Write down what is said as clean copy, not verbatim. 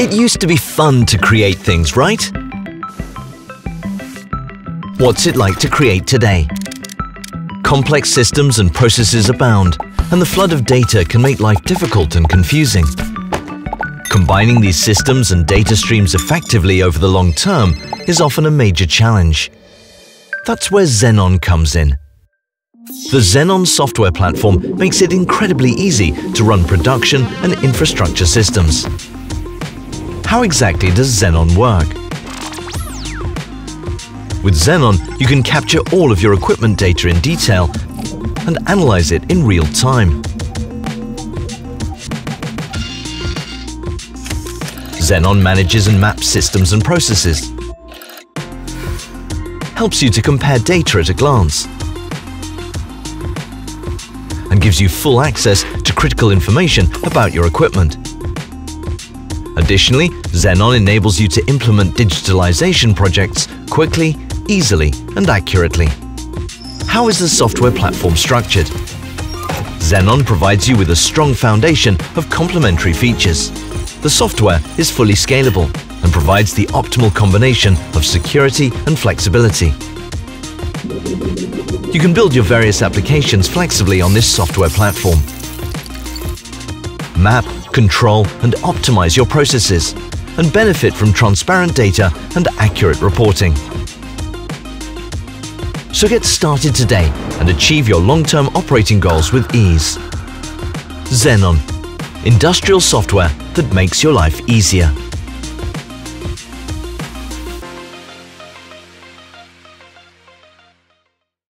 It used to be fun to create things, right? What's it like to create today? Complex systems and processes abound, and the flood of data can make life difficult and confusing. Combining these systems and data streams effectively over the long term is often a major challenge. That's where Zenon comes in. The Zenon software platform makes it incredibly easy to run production and infrastructure systems. How exactly does Zenon work? With Zenon, you can capture all of your equipment data in detail and analyze it in real time. Zenon manages and maps systems and processes, helps you to compare data at a glance, and gives you full access to critical information about your equipment. Additionally, Zenon enables you to implement digitalization projects quickly, easily, and accurately. How is the software platform structured? Zenon provides you with a strong foundation of complementary features. The software is fully scalable and provides the optimal combination of security and flexibility. You can build your various applications flexibly on this software platform. Map, control and optimize your processes and benefit from transparent data and accurate reporting. So get started today and achieve your long-term operating goals with ease. Zenon, industrial software that makes your life easier.